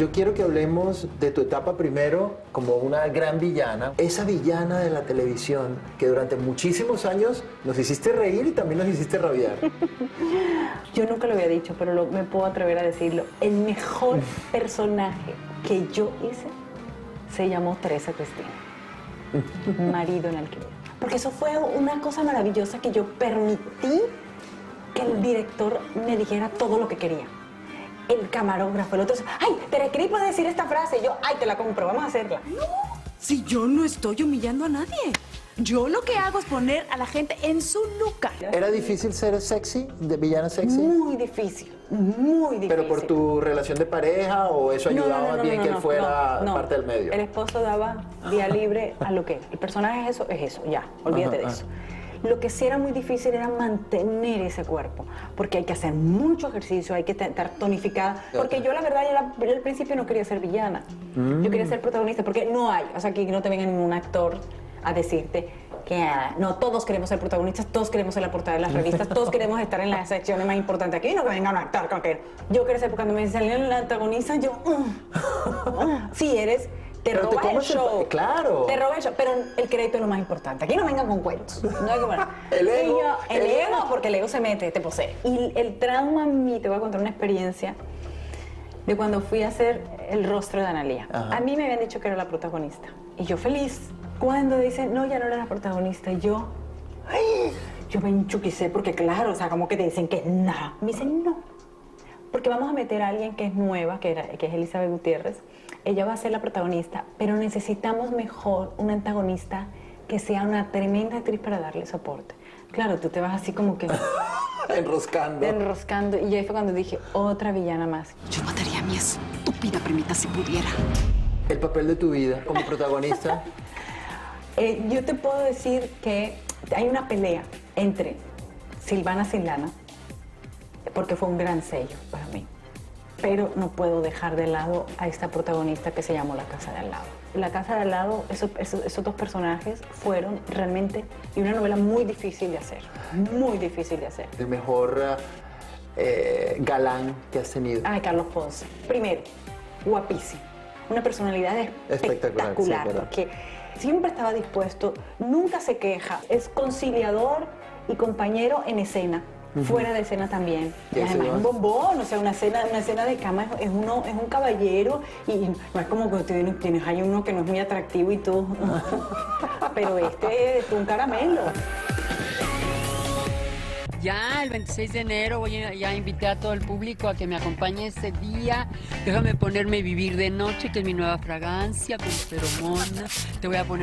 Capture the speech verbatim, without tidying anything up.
Yo quiero que hablemos de tu etapa primero como una gran villana. Esa villana de la televisión que durante muchísimos años nos hiciste reír y también nos hiciste rabiar. Yo nunca lo había dicho, pero lo, me puedo atrever a decirlo. El mejor personaje que yo hice se llamó Teresa Cristina, marido en alquiler. Porque eso fue una cosa maravillosa que yo permití que el director me dijera todo lo que quería. El camarógrafo, el otro, ay, Tere, ¿qué puedes decir esta frase? Y yo, ay, te la compro, vamos a hacerla. No, si yo no estoy humillando a nadie. Yo lo que hago es poner a la gente en su nuca. ¿Era difícil ser sexy, de villana sexy? Muy difícil, muy difícil. ¿Pero por tu relación de pareja o eso ayudaba no, no, no, más bien no, no, que él fuera no, no. parte del medio? El esposo daba día libre a lo que el personaje es eso, es eso, ya, olvídate ajá, de eso. Ajá. Lo que sí era muy difícil era mantener ese cuerpo, porque hay que hacer mucho ejercicio, hay que estar tonificada, porque yo la verdad yo la, al principio no quería ser villana, mm. yo quería ser protagonista, porque no hay, o sea, aquí no te venga ningún actor a decirte que ah, no, todos queremos ser protagonistas, todos queremos ser la portada de las revistas, todos queremos estar en las secciones más importantes aquí, no que venga un actor con que yo quería ser, porque cuando me salieron la antagonista, yo, uh, uh, sí eres... Te pero robas te el show. El... Claro. Te robas el show. Pero el crédito es lo más importante. Aquí no vengan con cuentos. No hay que poner. El ego. Yo, el, el ego, ego, porque el ego se mete, te posee. Y el trauma a mí, te voy a contar una experiencia de cuando fui a hacer el rostro de Analía. Ajá. A mí me habían dicho que era la protagonista. Y yo feliz. Cuando dicen, no, ya no era la protagonista, yo... Ay, yo me enchuquicé porque claro, o sea, como que te dicen que nada. Me dicen no. Porque vamos a meter a alguien que es nueva, que, era, que es Elizabeth Gutiérrez. Ella va a ser la protagonista, pero necesitamos mejor una antagonista que sea una tremenda actriz para darle soporte. Claro, tú te vas así como que... enroscando. Enroscando. Y ahí fue cuando dije, otra villana más. Yo mataría a mi estúpida primita si pudiera. El papel de tu vida como protagonista. eh, yo te puedo decir que hay una pelea entre Silvana Sin Lana, porque fue un gran sello para mí. Pero no puedo dejar de lado a esta protagonista que se llamó La Casa de al Lado. La Casa de al Lado, esos, esos, esos dos personajes fueron realmente y una novela muy difícil de hacer, muy difícil de hacer. El mejor eh, galán que has tenido. Ay, Carlos Ponce. Primero, guapísimo. Una personalidad espectacular, espectacular sí, porque siempre estaba dispuesto, nunca se queja, es conciliador y compañero en escena. Fuera de escena también. Y además es un bombón, o sea, una escena, una escena de cama es, es, uno, es un caballero y, y no es como que tienes, tienes, hay uno que no es muy atractivo y todo. Pero este es un caramelo. Ya, el veintiséis de enero voy a, ya invité a todo el público a que me acompañe ese día. Déjame ponerme Vivir de Noche, que es mi nueva fragancia, con Feromona. Te voy a poner...